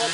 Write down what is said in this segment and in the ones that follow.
En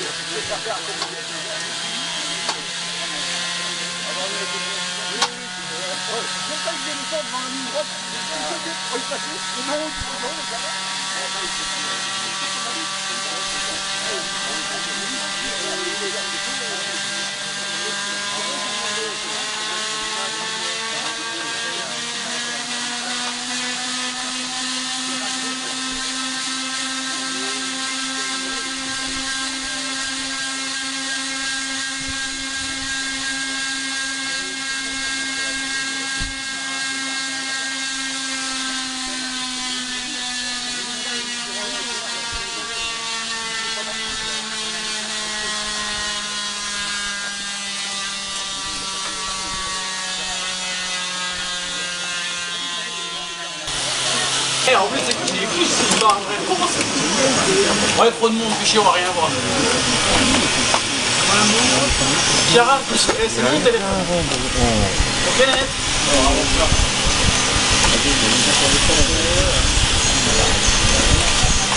plus, c'est que je l'ai vu, c'est pas vrai. Comment ça se fait ? Ouais, trop de monde, fichier, on va rien voir. Chiara, c'est mon téléphone. Ok, net. Oh,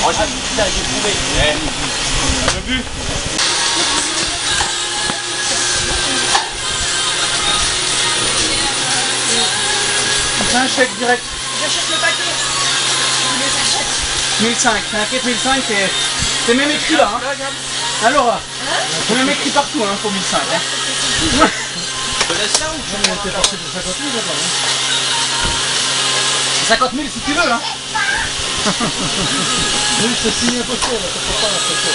j'ai trouvé. Le but. C'est un chèque direct. J'achète le paquet. 1005, c'est un paquet 1005, c'est même écrit là. Hein. Alors, c'est même écrit partout hein, pour 1005. Hein. Je te laisse là ou tu es parti pour 50 000 là, hein. 50 000 si tu veux. Hein. Juste c'est signé un peu chaud, ça ne pas la photo.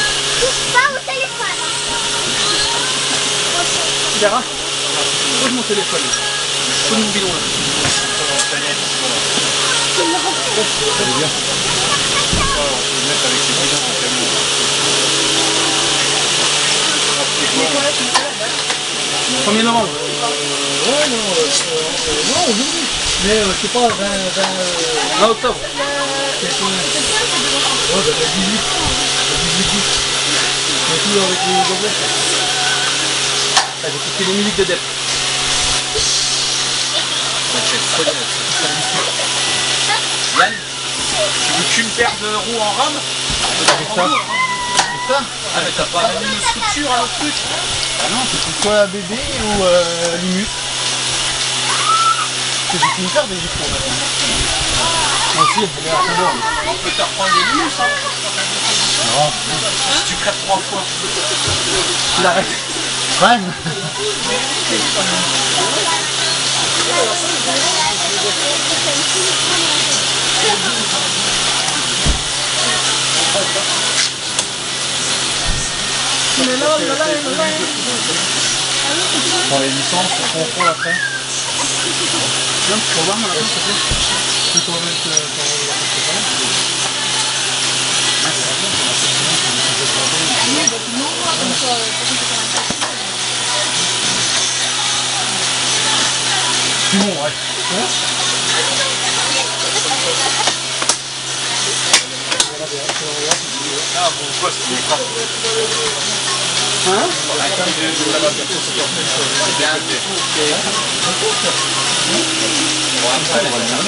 Pas au téléphone. Vera, pose mon téléphone. Pose mon bidon là. C'est bien. On peut le mettre avec ses bidons, c'est tellement. C'est quoi ? 1er novembre. Ouais, non, non, aujourd'hui. Mais c'est pas 20 octobre. C'est quoi ? Ouais, bah, le 18. Le 18 août. On joue avec les anglais. Ah, j'ai coupé les musiques de Depp. Ouais, Yann, tu veux qu'une paire de roues en rame? Avec ça. Avec ça? Ah mais t'as pas mis une structure à l'autre truc? Ah non, c'est plutôt à bébé ou l'humus. C'est juste une paire des jupes pour maintenant. Moi aussi, elle est à l'heure. On peut te reprendre les l'humus hein? Non. Tu crèves 3 fois. Tu l'arrêtes. Crème. Dans les licences, on comprend après. Viens, tu peux voir mon appel, s'il te plaît. Tu peux t'en mettre ton c'est bon, ouais. Ah bon, quoi, c'est grave. Hein? La cam de la baguette, c'est bien. On va faire un peu de temps.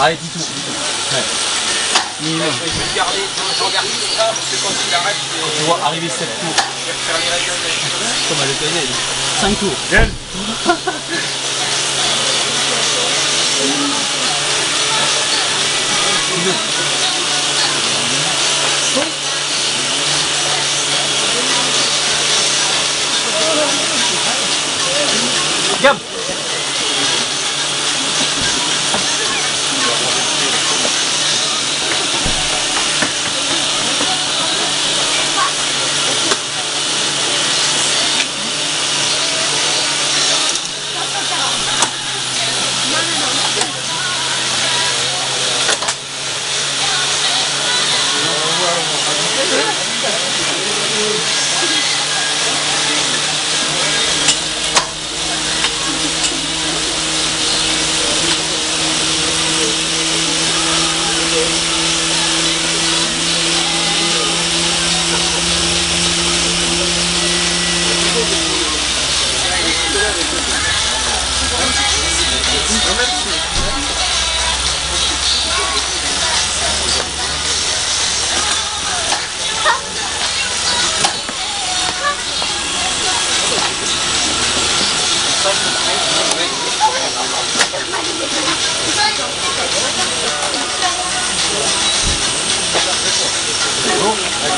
Allez, dis tout. Je vais le garder, je regarde tout ça parce que quand il arrête, je vois arriver 7 tours. Je vais faire les règles avec. Comme elle est payée, 5 tours. Bien. Gab.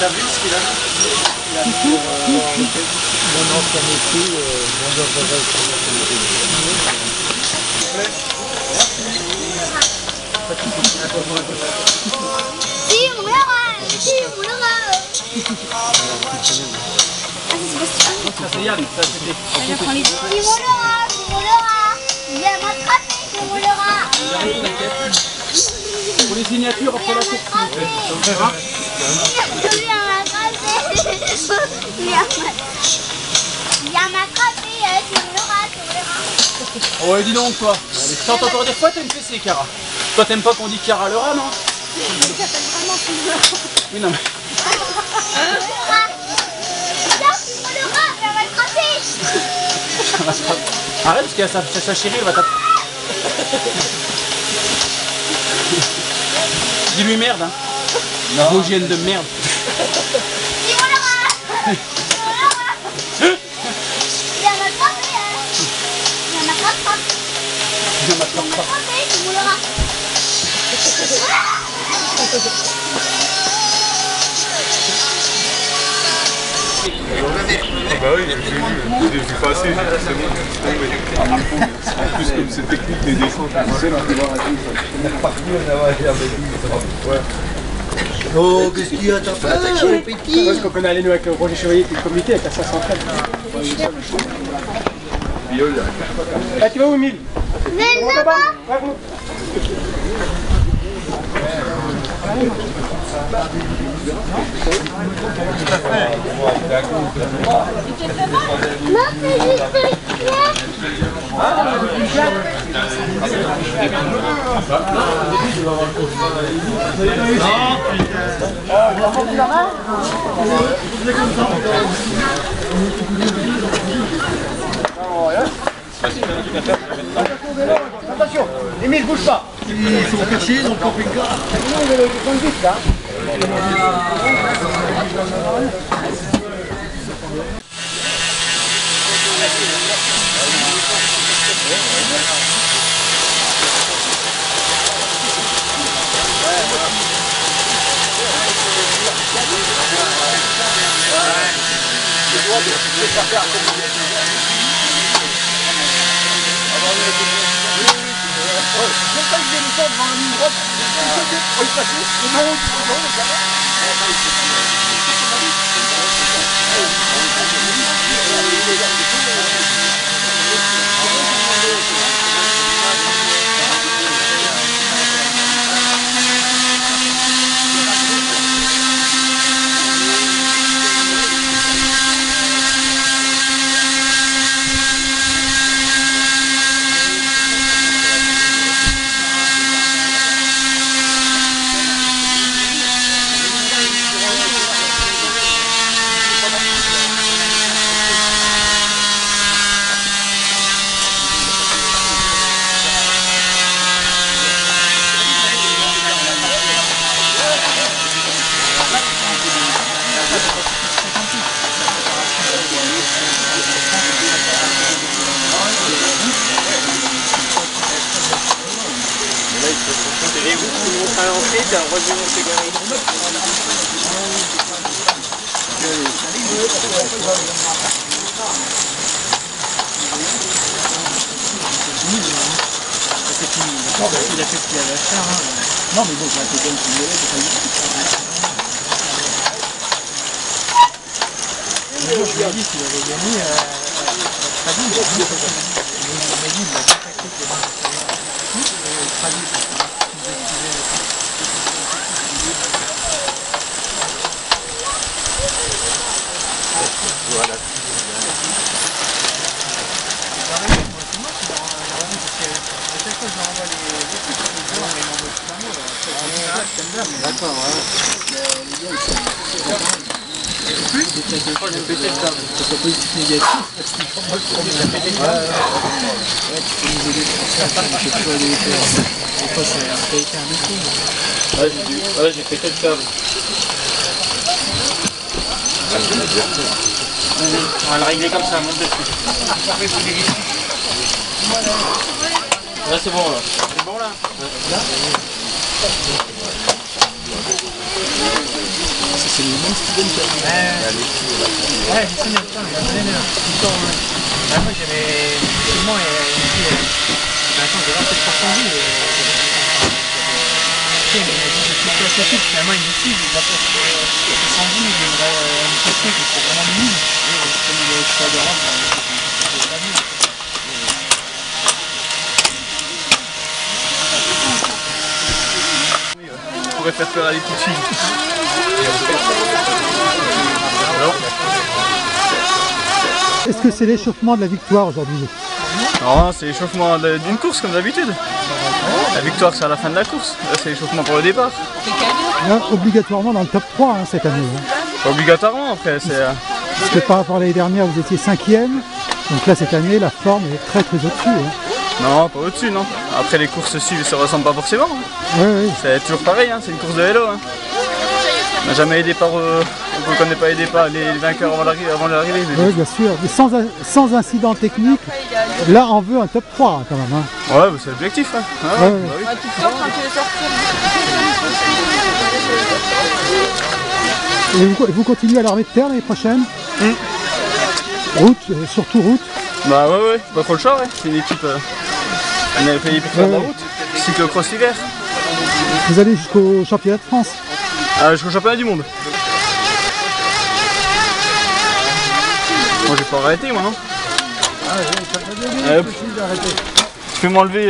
T'as vu ce qu'il a mis mon ancien métier, mon ordre de rêve sur la il y a un attrapé sur le rat. Ouais, dis donc, quoi. T'entends encore des fois, t'aimes fessé, Cara. Toi, t'aimes pas qu'on dit Cara le rat, non? Ça s'appelle vraiment le rat. Oui, non, mais. Le rat. Viens, c'est le rat, elle va l'attraper. Elle va l'attraper. Arrête, parce qu'elle a sa chérie, elle va taper. Dis-lui merde, hein. La bougienne de merde. Bah oui, j'ai vu passer, justement. En plus, comme c'est technique des descentes, tu sais, là, on peut voir à tout. On est reparti, on a voyagé avec lui. Ouais. Oh, qu'est-ce qu'il y a? T'as fait le petit? Parce qu'on connaît allé nous avec le Roger Chevalier qui est le comité avec la 500 crêpes. Ah, tu vas où, Emile? Mais il va pas. Ouais, remonte. Non, c'est juste attention, Emile, bouge pas. Ils sont cachés, ils ont compris le gars. Là. Non mais bon, je vais te donner une lettre, c'est pas bon, je lui ai dit qu'il avait gagné. Traduit, il m'a dit qu'il a contacté les gens. Traduit, c'est ça. Voilà. C'est moi qui d'accord, ouais. Je crois que j'ai pété le table. C'est pas positif négatif, c'est pour moi le premier. J'ai pété le table. Ouais, tu peux nous aider pour ça, je peux pas aller les faire. Des fois, ça a été un métier. Ouais, j'ai pété le câble. On va le régler comme ça, monte dessus. Là, c'est bon, là. C'est bon, là. C'est le moment qui donne ça. Ouais, je sais, mais putain, il a donné là. Moi, j'avais. Effectivement, une fille. Attends, j'ai l'air peut-être pas changé. Tiens, mais j'ai tout fait assez vite. Finalement, il me suit, il va pas se changer. Il devrait me casser, parce que c'est vraiment minime. Comme il est extra de robe, c'est pas mieux. On pourrait faire peur à des petites filles. Est-ce que c'est l'échauffement de la victoire aujourd'hui? Non, c'est l'échauffement d'une course comme d'habitude. La victoire c'est à la fin de la course, c'est l'échauffement pour le départ. Là, obligatoirement dans le top 3 hein, cette année. Hein. Obligatoirement après c'est... Parce que par rapport à l'année dernière vous étiez 5e, donc là cette année la forme est très au-dessus. Hein. Non, pas au-dessus, non. Après les courses suivent se ressemblent pas forcément. Hein. Oui. C'est toujours pareil, hein, c'est une course de vélo. Hein. On n'a jamais aidé par, on ne connaît pas aidé par les vainqueurs avant l'arrivée. Oui, bien sûr. Mais sans incident technique, là on veut un top 3 quand même. Hein. Ouais, bah, c'est l'objectif. Hein. Ah, ouais. Bah, oui. Et vous continuez à l'armée de terre l'année prochaine? Route, surtout route. Bah ouais, pas trop le choix, ouais. C'est une équipe, on avait payé pour faire de la route. Cyclocross hiver. Vous allez jusqu'au championnat de France? Jusqu'au championnat du monde. Moi j'ai pas arrêté moi non. Tu peux m'enlever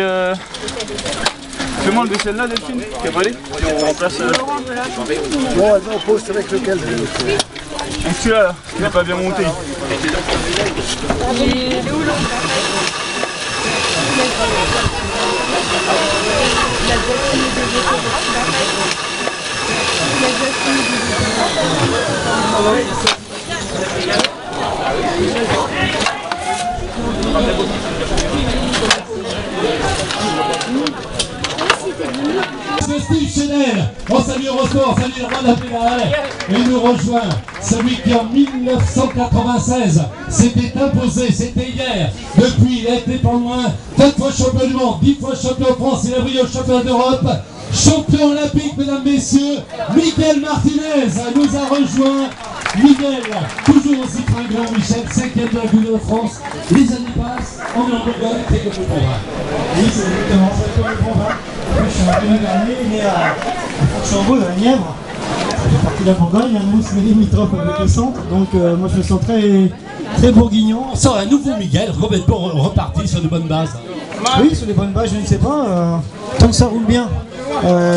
celle-là Delphine, qui est volée. On remplace. Bon elle va en poste avec lequel je vais. Donc celui-là là, il n'est pas bien monté. Cécile Chenel, on salue Eurosport, salut le roi de la pédale, et nous rejoint celui qui en 1996 s'était imposé, c'était hier, depuis il a été pas loin, 4 fois champion du monde, 10 fois champion de France, il a brillé au championnat d'Europe. Champion olympique, mesdames, messieurs, Miguel Martinez nous a rejoint. Miguel, toujours aussi fringant, Michel, 5e de la Coupe de France. Les années passent, on est en Bourgogne, c'est comme le programme. Oui, c'est exactement, c'est comme le programme. Moi, je suis un peu dernier, il est à Fourchambault, dans la Nièvre. Ça fait partie de la Bourgogne, nous, c'est limitrophe avec le centre. Donc, moi, je me sens très bourguignon. On sent un nouveau Miguel, complètement reparti sur de bonnes bases. Oui, sur les bonnes bases, je ne sais pas. Tant que ça roule bien.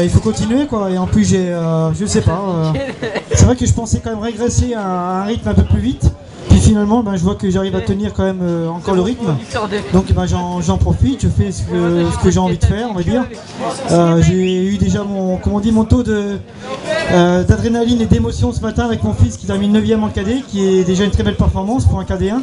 Il faut continuer quoi, et en plus j'ai, je sais pas, c'est vrai que je pensais quand même régresser à un rythme un peu plus vite, puis finalement ben, je vois que j'arrive à tenir quand même encore le rythme, donc ben, j'en profite, je fais ce que j'ai envie de faire, on va dire, j'ai eu déjà mon, comment on dit, mon taux d'adrénaline et d'émotion ce matin avec mon fils qui termine 9e en cadet, qui est déjà une très belle performance pour un cadet 1,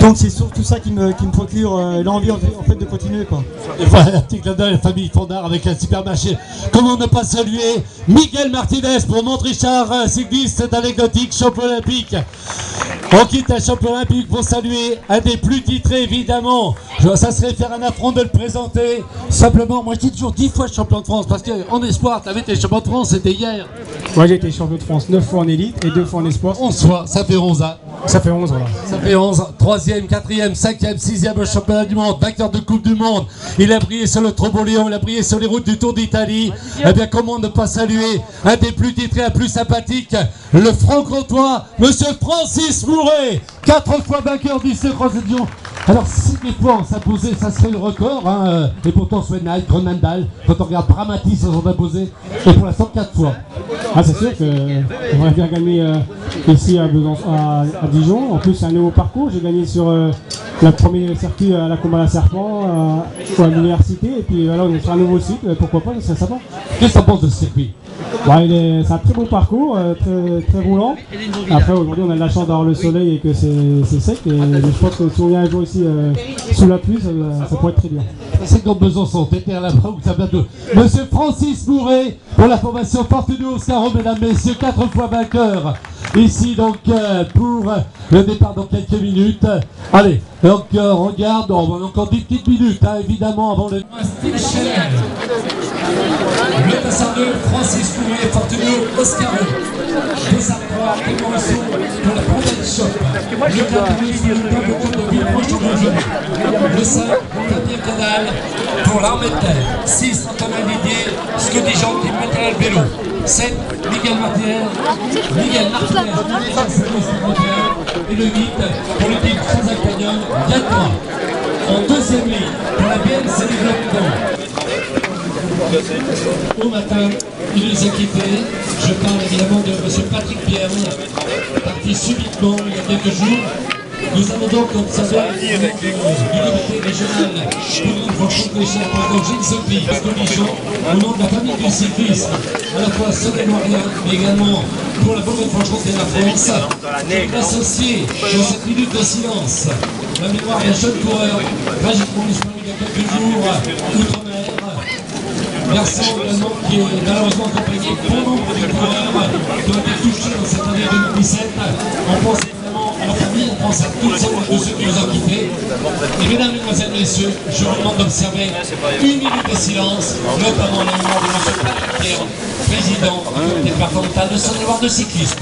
donc c'est surtout ça qui me procure l'envie en fait de continuer quoi. Et voilà la petite clin d'œil à la famille Fondard avec un supermarché. Comment ne pas saluer Miguel Martinez pour Montrichard, cycliste d'anecdotique, champion olympique. On quitte un champion olympique pour saluer un des plus titrés évidemment. Ça serait faire un affront de le présenter. Simplement, moi j'étais toujours 10 fois champion de France parce qu'en espoir, tu avais été champion de France, c'était hier. Moi j'ai été champion de France 9 fois en élite et 2 fois en espoir. 11 fois, ça fait 11 ans. Ça fait 11 voilà. Ça fait 11, 3e, 4e, 5e, 6e au championnat du monde, vainqueur de Coupe du Monde. Il a brillé sur le Troboléon, il a brillé sur les routes du Tour d'Italie. Eh bien comment ne pas saluer un des plus titrés, un plus sympathique, le franc-comtois, monsieur Francis Mouret, 4 fois vainqueur du Cyclocross de Lyon. Alors si des fois on s'imposait, ça serait le record, hein, et pourtant Swenheim, Gronendal, quand on regarde Bramati, se sont imposés, et pour l'instant 4 fois. Ah c'est sûr qu'on va bien gagner ici à Dijon, en plus c'est un nouveau parcours, j'ai gagné sur le premier circuit à la combat à la serpent à l'université, et puis là on est sur un nouveau site, pourquoi pas, c'est sympa. Qu'est-ce que tu penses de ce circuit? Ouais, c'est un très bon parcours, très roulant. Après aujourd'hui on a de la chance d'avoir le soleil et que c'est sec, et je pense que si on vient un jour ici sous la pluie, ça pourrait être très bien. C'est comme Besançon, t'étais à la fin où ça vient de... Monsieur Francis Mouret pour la formation Fortunio Oscaro, mesdames, messieurs, 4 fois vainqueur. Ici donc pour le départ dans quelques minutes. Allez, donc regarde, on va encore 10 petites minutes hein, évidemment avant le... Le passant de Francis Mouret, Fortunio Oscaro. Des armoires, des morceaux pour la prochaine shop. Le 4 minutes du temps de Villeproche. Le 5, Damien Canal pour l'armée de terre. 6, Antonin Didier, ce que des gens qui mettent à le vélo. 7, Miguel Martinez, et le 8, pour le titre François Cagnon, Yatma. En deuxième ligne, pour la BNC Développement. Au matin, il nous a quittés. Je parle évidemment de M. Patrick Pierre, parti subitement il y a quelques jours. Nous avons donc observé l'unité régionale pour nous rencontrer chez la présidente Gilles Sophie, de Dijon, au nom de la famille du cyclisme, à la fois Saône-et-Loire, mais également pour la Bourgogne-Franche-Comté et la France. Je vais associer dans cette minute de silence la mémoire d'un jeune coureur, tragiquement disparu il y a quelques jours, outre-mer, garçon également qui est malheureusement accompagné de bon nombre de coureurs qui ont été touchés dans cette année 2017. On pense la famille, on pense à toutes celles et tous ceux qui nous ont quittés. Et mesdames, mesdemoiselles, messieurs, je vous demande d'observer une minute de silence, notamment la mémoire de M. Patrick Pierre, président du départemental de Saône-et-Loire de cyclisme.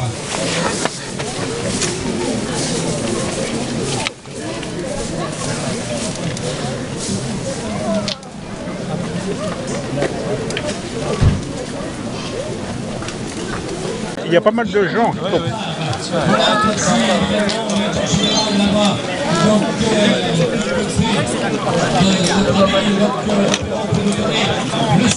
Il y a pas mal de gens qui sont... Voilà, merci évidemment, maître général là-bas. Donc, le signal de l'île, Luc Arnaud,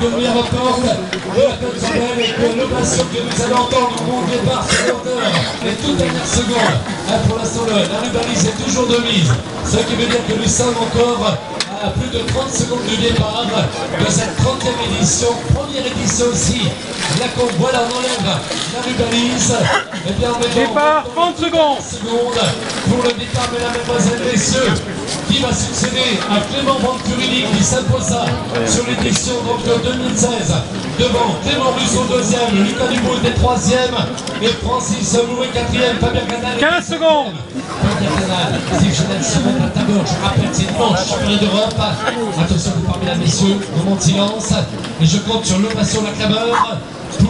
premier record de la Côte d'Armel, et que l'ovation que nous allons entendre au départ sur l'auteur, les toutes dernières secondes. Là, pour l'instant, la rubalise est toujours de mise, ce qui veut dire que nous sommes encore à plus de 30 secondes du départ de cette 30e édition, première édition aussi. La Côte, voilà, on enlève la rubalise. Et bien, on met départ, 30 secondes pour le départ, mesdames, mesdemoiselles, messieurs, qui va succéder à Clément Vanturini qui s'imposa sur l'édition de 2016 devant Clément Rousseau 2e, Lucas Dubout était 3e et Francis Mouret 4e, Fabien Canal 15 secondes. Fabien Canal, si Genève se met à ta gauche, je rappelle c'est dimanche, championnat d'Europe. Attention vous parmi les messieurs, moment de silence et je compte sur l'ovation de la clameur pour...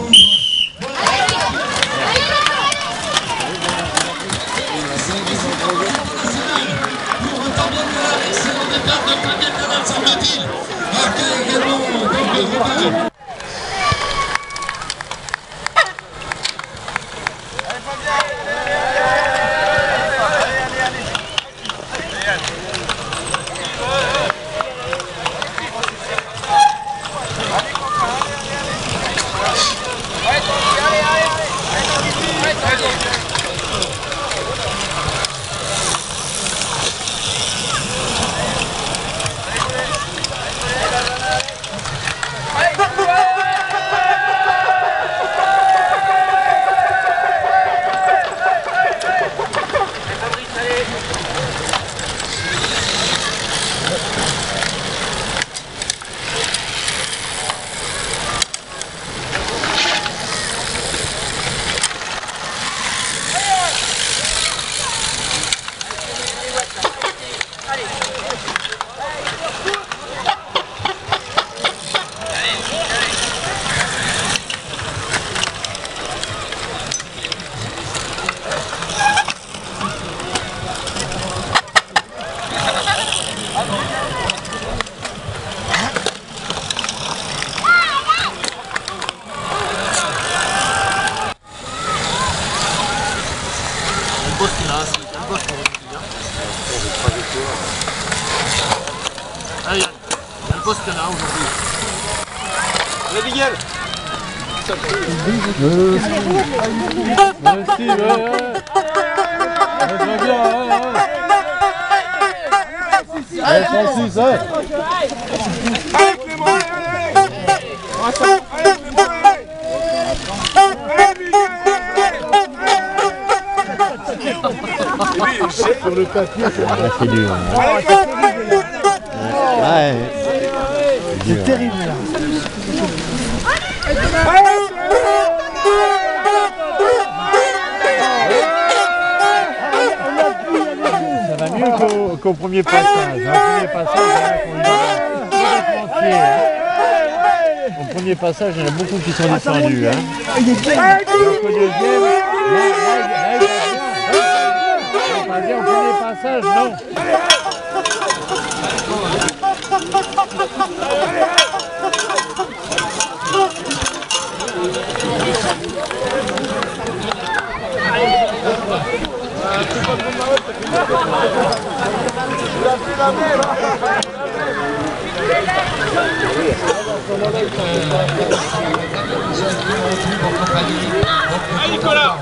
bosse qu'il a, c'est une bosse pour réussir. Allez, il y a le bosse qu'il a aujourd'hui. Allez, Miguel. Sur le papier, c'est dur. Ouais. C'est terrible là. Ça va mieux qu'au premier passage. Au premier passage, il y en a beaucoup qui sont descendus. Allez, on fait les passages, non? Allez, Nicolas! Non, mais pourquoi?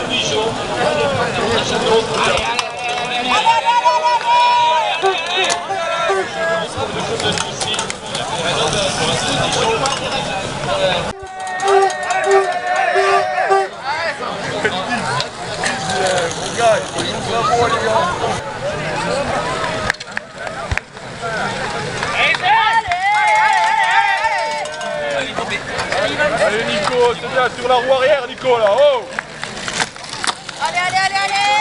un pigeon. Allez Nico, c'est bien, sur la roue arrière Nico là, oh! Allez, allez, allez, allez!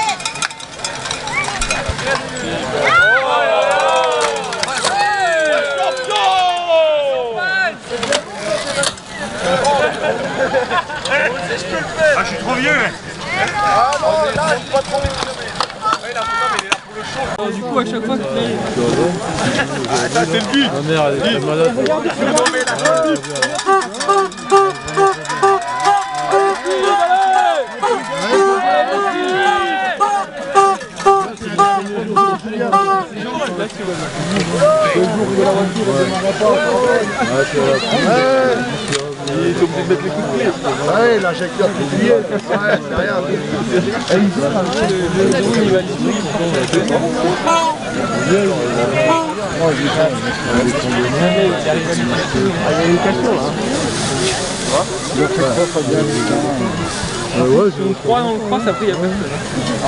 Ah, je suis trop vieux! Ah non, là, je suis pas trop vieux! Non, mais il est là pour le show! Du coup, à chaque fois que tu... Ah, c'est le but! Ah merde, elle est malade! Il est obligé de mettre les coups de pied. Ouais, l'injecteur de pied. Ouais, c'est rien. Il va distribuer pour qu'on ait deux ans. Il y a eu 4 ans là. Il a fait 3 fois. Ouais, c'est bon. On le croise, après il y a personne. Oh,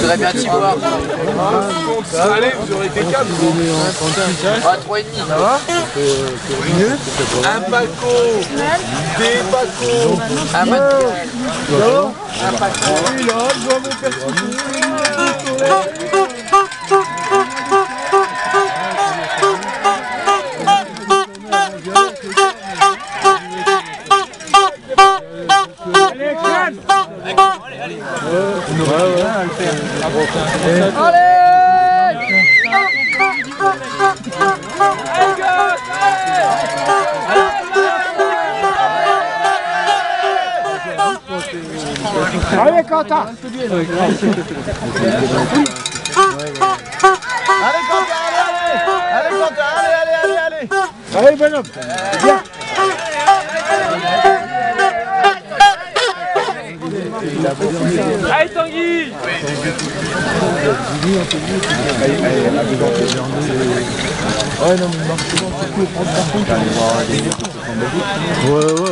vous aurez bien t'y voir. Allez, vous aurez des câbles. 3,5. Ça va? Un Paco. Des Paco. Un Paco. Un Paco. Oui, là, je vois mon personnage. Allez Quentin! Allez Quentin, allez, allez bonhomme! Viens. Allez Tanguy! Ouais non mais marche souvent, surtout prendre par contre. Ouais. Allez.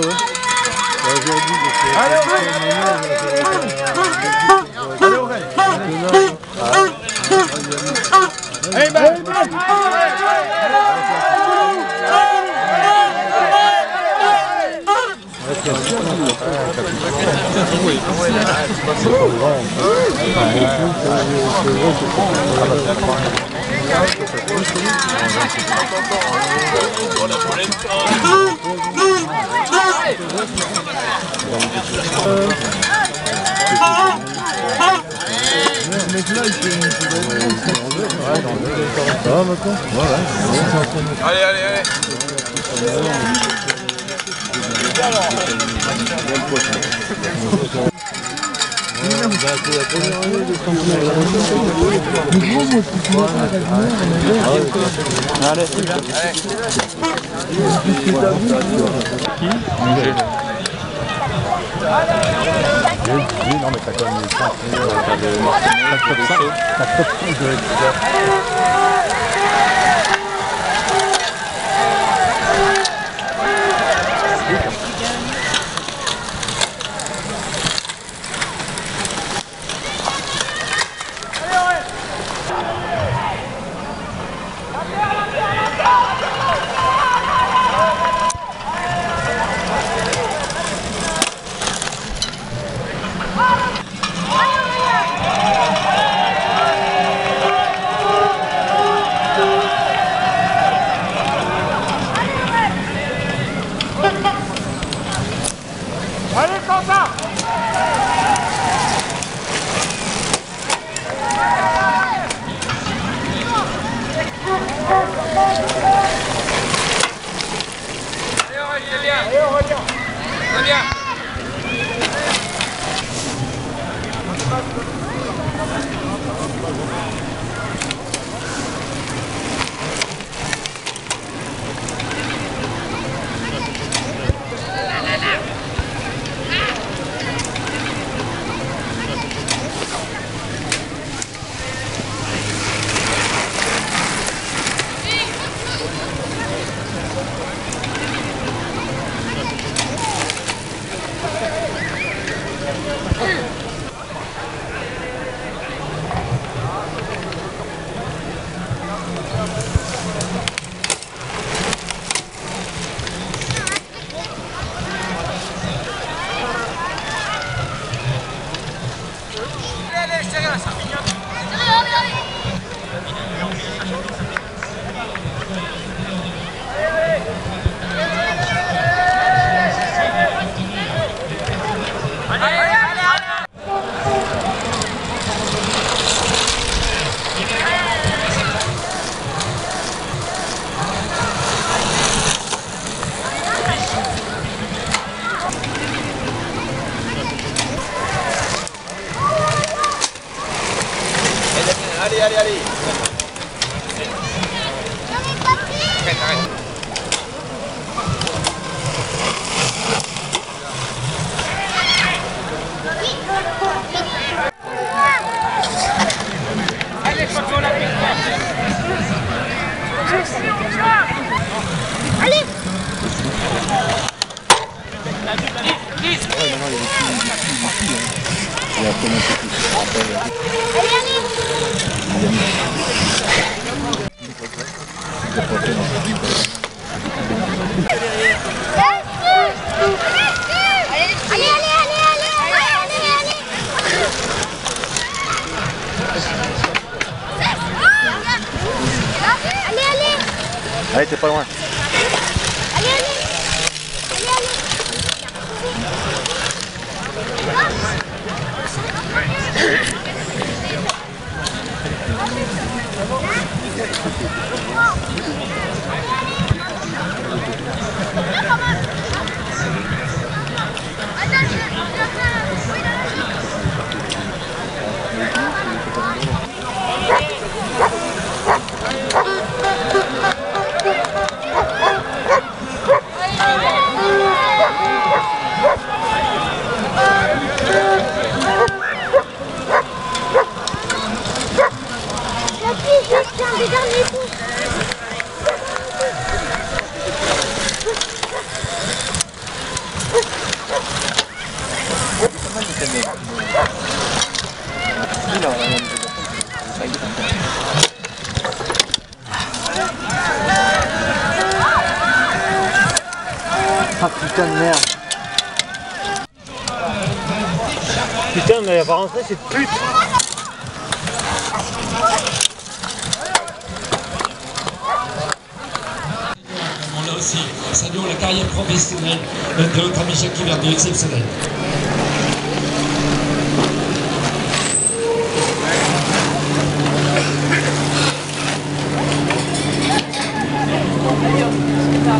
allez, allez, allez. Arrête, arrête. Allez, champion olympique. Allez. Allez, t'es pas loin. Ah putain de merde. Putain mais elle va rentrer cette pute. On l'a aussi, saluons la carrière professionnelle de notre ami Jacques Verdier, exceptionnel.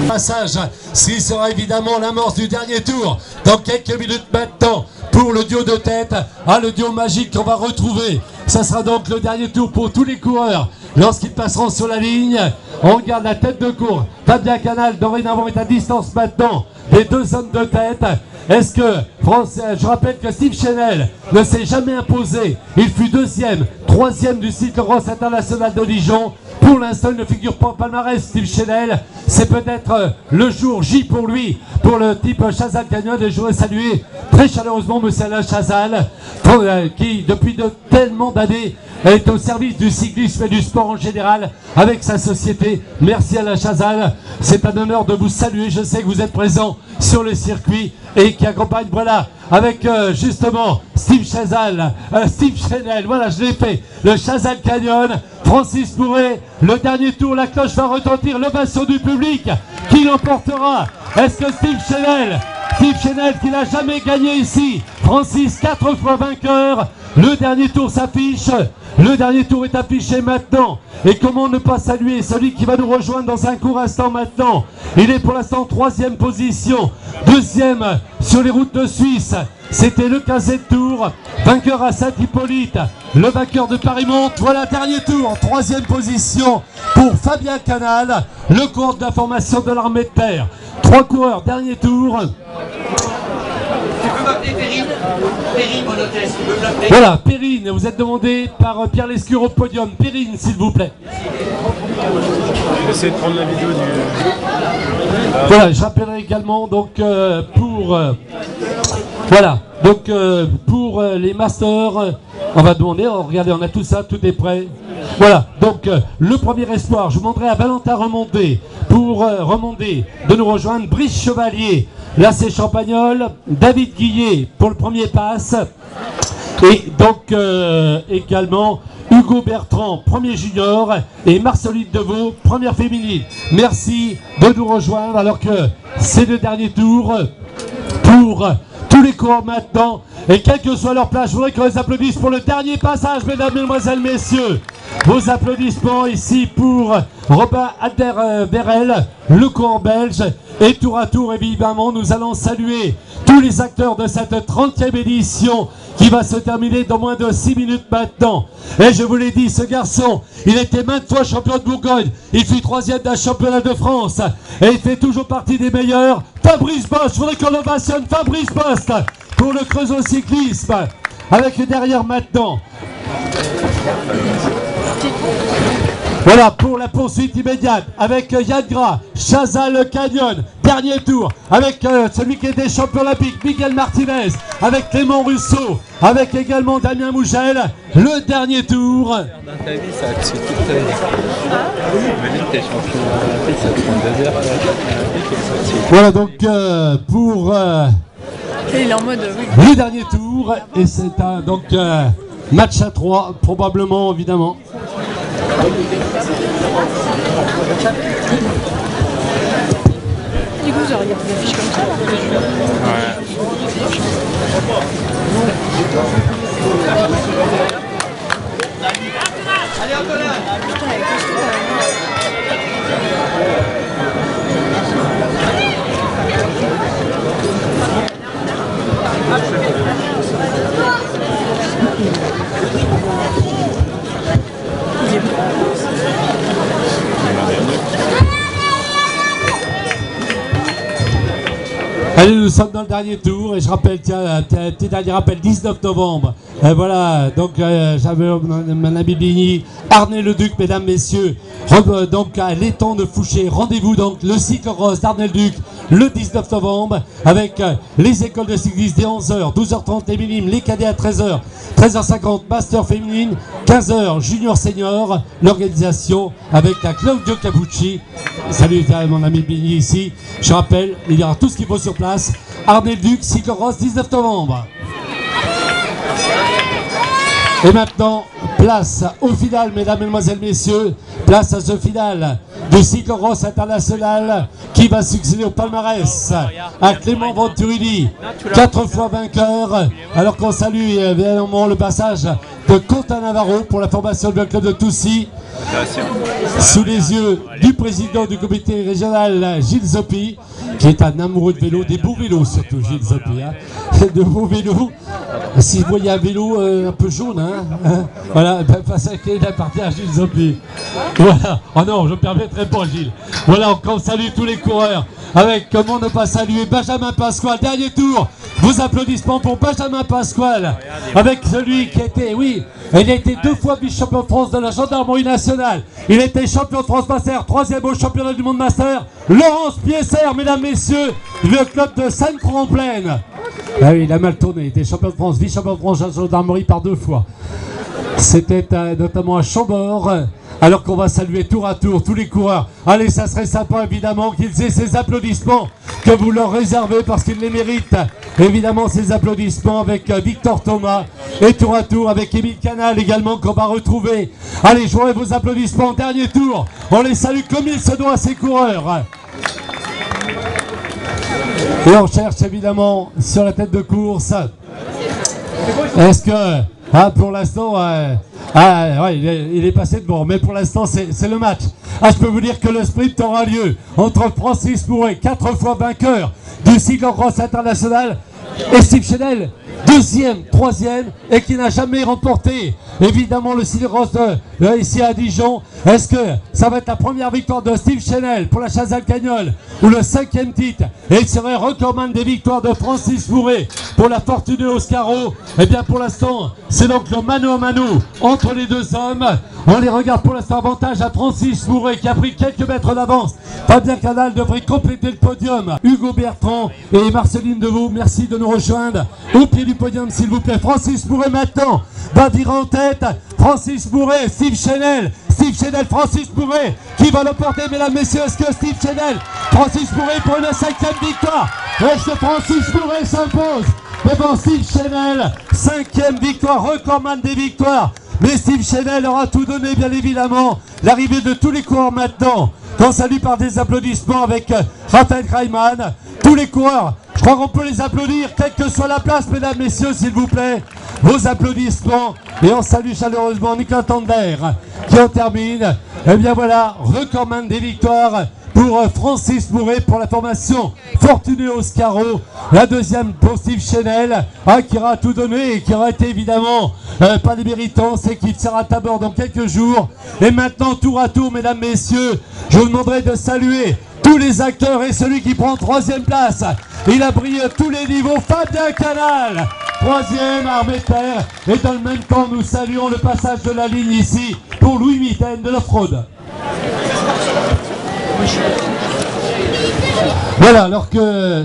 Passage, ce sera évidemment l'amorce du dernier tour dans quelques minutes maintenant pour le duo de tête, le duo magique qu'on va retrouver. Ça sera donc le dernier tour pour tous les coureurs. Lorsqu'ils passeront sur la ligne, on regarde la tête de course. Fabien Canal dorénavant est à distance maintenant des deux hommes de tête. Est-ce que, je rappelle que Steve Chenel ne s'est jamais imposé. Il fut deuxième, troisième du cyclocross international de Dijon. Pour l'instant, il ne figure pas au palmarès, Steve Chenel. C'est peut-être le jour J pour lui, pour le type Chazal Cagnon. Et je voudrais saluer très chaleureusement M. Alain Chazal, qui depuis tellement d'années est au service du cyclisme et du sport en général avec sa société. Merci Alain Chazal, c'est un honneur de vous saluer. Je sais que vous êtes présent sur le circuit et qui accompagne, voilà, avec justement Steve Chenel, voilà, je l'ai fait, le Chazal Canyon, Francis Bourret. Le dernier tour, la cloche va retentir, l'ovation du public qui l'emportera. Est-ce que Steve Chenel qui n'a jamais gagné ici, Francis 4 fois vainqueur, le dernier tour s'affiche, le dernier tour est affiché maintenant. Et comment ne pas saluer celui qui va nous rejoindre dans un court instant maintenant. Il est pour l'instant 3e position, 2e sur les routes de Suisse. C'était le 15e tour, vainqueur à Saint-Hippolyte, le vainqueur de Paris-Monte. Voilà, dernier tour, 3e position pour Fabien Canal, le coureur de la formation de l'armée de terre. 3 coureurs, dernier tour. Voilà, Perrine, vous êtes demandé par Pierre Lescure au podium. Perrine, s'il vous plaît. Je vais essayer de prendre la vidéo du... Voilà, je rappellerai également donc pour les masters, on va demander, regardez, on a tout ça, tout est prêt. Voilà, donc le premier espoir, je vous demanderai à Valentin Remondet pour de nous rejoindre. Brice Chevalier, l'AC Champagnol, David Guillet pour le premier pass, et donc également Hugo Bertrand, premier junior, et Marceline Deveau, première féminine. Merci de nous rejoindre alors que c'est le dernier tour pour tous les coureurs maintenant, et quelle que soit leur place, je voudrais qu'on les applaudisse pour le dernier passage, mesdames, mesdemoiselles, messieurs. Vos applaudissements ici pour Robin Aderberel, le coureur belge. Et tour à tour, évidemment, nous allons saluer tous les acteurs de cette 30e édition qui va se terminer dans moins de 6 minutes maintenant. Et je vous l'ai dit, ce garçon, il était maintes fois champion de Bourgogne. Il fut 3e d'un championnat de France. Et il fait toujours partie des meilleurs. Fabrice Bost, je voudrais qu'on ovationne Fabrice Bost pour le Creusot cyclisme. Avec derrière maintenant. Voilà pour la poursuite immédiate avec Yann Gras, Chazal Canyon, dernier tour, avec celui qui était champion olympique, Miguel Martinez, avec Clément Rousseau, avec également Damien Mougel, le dernier tour. Voilà donc pour le dernier tour, et c'est un donc match à 3 probablement, évidemment. Du coup, vous auriez des affiches comme ça là ? Ouais. Allez, encore là ! Putain, elle est costée quand même. Allez, nous sommes dans le dernier tour et je rappelle, tiens, petit dernier rappel, 19 novembre. Voilà, donc j'avais mon ami Bigny, Arnay Leduc, mesdames, messieurs, donc à l'étang de Fouché. Rendez-vous donc le cyclocross d'Arnay Leduc le 19 novembre avec les écoles de cyclisme dès 11h, 12h30 les minimes, les cadets à 13h, 13h50 master féminine, 15h junior senior, l'organisation avec la Claudio Capucci. Salut mon ami Bigny ici, je rappelle, il y aura tout ce qu'il faut sur place. Arnay Leduc, cyclocross 19 novembre. Et maintenant, place au final, mesdames, mesdemoiselles, messieurs, place à ce final du cyclocross international qui va succéder au palmarès à Clément Venturini, 4 fois vainqueur, alors qu'on salue évidemment le passage de Quentin Navarro pour la formation du club de Toussy, sous les yeux du président du comité régional, Gilles Zoppi, qui est un amoureux de vélo, des beaux vélos surtout, Gilles Zoppi, hein, de beaux vélos. Si vous voyez un vélo un peu jaune, hein, voilà, ben, ça appartient à Gilles Zoppi. Voilà, oh non, je me permettrai pas Gilles. Voilà, on salue tous les coureurs, avec comment ne pas saluer Benjamin Pasquale, dernier tour, vos applaudissements pour Benjamin Pasquale, avec celui qui était, oui, il a été 2 fois vice-champion de France de la gendarmerie nationale, il était champion de France Master, 3e au championnat du monde Master, Laurence Piessard, mesdames, messieurs, le club de Sainte-Croix-en-Plaine. Ah oui, il a mal tourné, il était champion de France, vice-champion de France de la gendarmerie par 2 fois. C'était notamment à Chambord, alors qu'on va saluer tour à tour tous les coureurs. Allez, ça serait sympa évidemment qu'ils aient ces applaudissements que vous leur réservez parce qu'ils les méritent. Évidemment ces applaudissements avec Victor Thomas et tour à tour avec Émile Canal également qu'on va retrouver. Allez, jouez vos applaudissements, dernier tour. On les salue comme il se doit à ces coureurs. Et on cherche évidemment sur la tête de course. Est-ce que... Ah, pour l'instant, ouais, il est passé devant, mais pour l'instant, c'est le match. Ah, je peux vous dire que le sprint aura lieu entre Francis Mouret, 4 fois vainqueur du cyclocross international, et Steve Chenel, 2e, 3e, et qui n'a jamais remporté, évidemment, le cyclocross ici à Dijon. Est-ce que ça va être la première victoire de Steve Chenel pour la Chazal Cagnol, ou le 5e titre, et il serait recordman des victoires de Francis Mouret pour la Fortune Oscaro? Eh bien, pour l'instant, c'est donc le mano à mano entre les 2 hommes. On les regarde pour l'instant, avantage à Francis Mouret qui a pris quelques mètres d'avance. Fabien Canal devrait compléter le podium. Hugo Bertrand et Marceline Deveau, merci de nous rejoindre au pied du podium, s'il vous plaît. Francis Mouret maintenant va virer en tête. Francis Mouret, Steve Chenel, Steve Chenel, Francis Mouret qui va le porter, mesdames, messieurs. Est-ce que Steve Chenel, Francis Mouret pour une 5e victoire? Est-ce que Francis Mouret s'impose devant Steve Chenel? 5e victoire, recordman des victoires. Mais Steve Chenel aura tout donné, bien évidemment. L'arrivée de tous les coureurs maintenant, qu'on salue par des applaudissements avec Raphaël Kraiman. Tous les coureurs, je crois qu'on peut les applaudir, quelle que soit la place, mesdames, messieurs, s'il vous plaît. Vos applaudissements. Et on salue chaleureusement Nicolas Tandler, qui en termine. Et bien voilà, recordman des victoires pour pour Francis Mouret pour la formation Fortunéo Scaro. La deuxième pour Steve Chenel, qui aura tout donné et qui aura été évidemment pas des méritants, c'est qu'il sera à ta bord dans quelques jours. Et maintenant, tour à tour, mesdames, messieurs, je vous demanderai de saluer tous les acteurs et celui qui prend troisième place. Il a brillé tous les niveaux, Fabien Canal, troisième armée de terre. Et dans le même temps, nous saluons le passage de la ligne ici pour Louis Mitaine de l'Offroad. Voilà, alors que...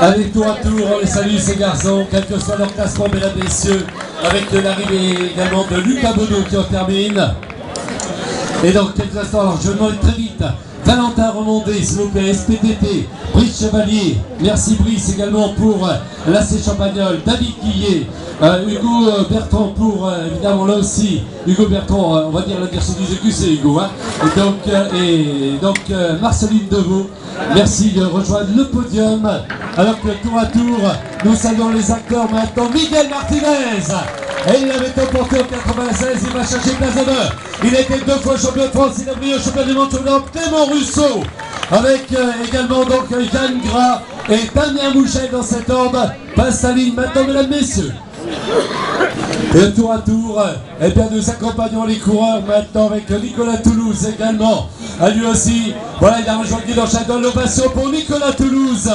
Allez, tour à tour, on les salue ces garçons, quel que soit leur classement, mesdames et messieurs, avec l'arrivée également de Lucas Bonneau qui en termine. Et dans quelques instants, alors je demande très vite, Valentin Remondé, s'il vous plaît, SPTT, Brice Chevalier, merci Brice également pour l'AC Champagnol, David Guillet, Hugo Bertrand pour, évidemment là aussi, Hugo Bertrand, on va dire le garçon du GQ, c'est Hugo, hein, et donc Marceline Deveau, merci de rejoindre le podium, alors que tour à tour, nous saluons les acteurs maintenant, Miguel Martinez. Et il avait emporté en 96, il va chercher place d'honneur. Il était deux fois champion de France, il a brillé au champion du monde Clément Russo, avec également donc Yann Gras et Damien Mouchel dans cet ordre. Passe la ligne maintenant, mesdames, messieurs. Et tour à tour, et bien nous accompagnons les coureurs maintenant avec Nicolas Toulouse également. À lui aussi, voilà, il a rejoint Guy Danchadol. L'ovation pour Nicolas Toulouse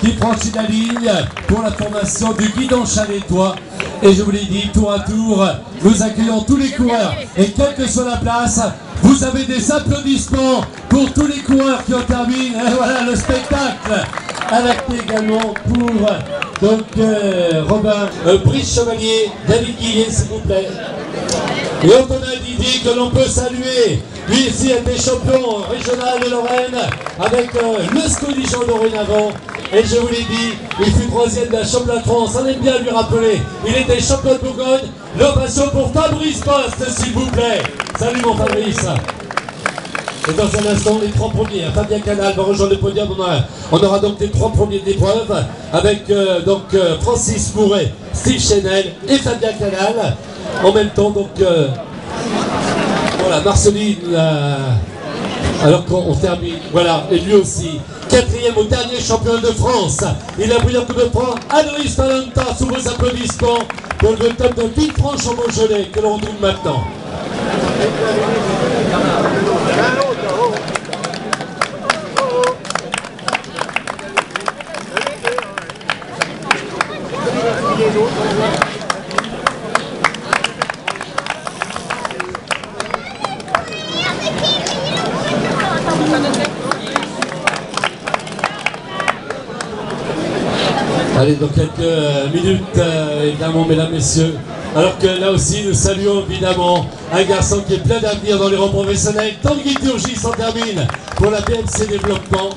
qui franchit la ligne pour la formation du Guidon Chalétois. Et je vous l'ai dit, tour à tour, nous accueillons tous les coureurs. Et quelle que soit la place, vous avez des applaudissements pour tous les coureurs qui ont terminé. Et voilà le spectacle à l'acte également pour donc, Robin, Brice Chevalier, David Guillet, s'il vous plaît. Et Antonin Didier que l'on peut saluer. Lui ici était champion régional de Lorraine avec le Scoligeon dorénavant. Et je vous l'ai dit, il fut troisième de la championnat de France, on aime bien lui rappeler. Il était champion de Bourgogne. L'ovation pour Fabrice Poste, s'il vous plaît. Salut mon Fabrice. Et dans un instant, les trois premiers. Fabien Canal va rejoindre le podium. On aura donc les trois premiers d'épreuve avec Francis Mouret, Steve Chenel et Fabien Canal. En même temps, donc, voilà, Marceline, alors qu'on termine, voilà, et lui aussi, quatrième au dernier championnat de France. Il a pris un coup de poing, Aloïs Valenta, sous vos applaudissements, pour le top de Villefranche-en-Beaujolais, que l'on retrouve maintenant. Allez, dans quelques minutes, évidemment, mesdames, messieurs. Alors que là aussi, nous saluons évidemment un garçon qui est plein d'avenir dans les rangs professionnels. Tanguy Turgis s'en termine pour la BMC Développement.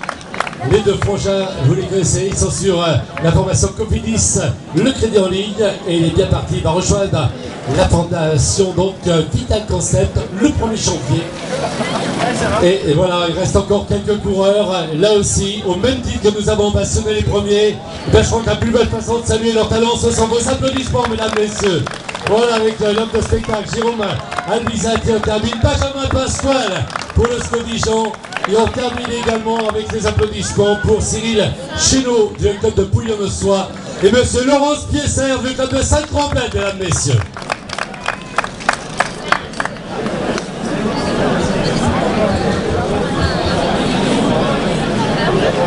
Les deux frangins, vous les connaissez, ils sont sur la formation Cofidis, le crédit en ligne. Et il est bien parti, il va rejoindre la fondation donc Vital Concept le 1er janvier. Et voilà, il reste encore quelques coureurs, là aussi, au même titre que nous avons passionné les premiers. Ben, je crois que la plus belle façon de saluer leur talent, ce sont vos applaudissements, mesdames et messieurs. Voilà, avec l'homme de spectacle, Jérôme Albizati, on termine. Benjamin Pasquale pour le Scoligeon. Et on termine également avec les applaudissements pour Cyril Chénaud, du club de Pouillon-le-Soie. Et monsieur Laurence Piesser, du club de Sainte-Trompette, mesdames et messieurs.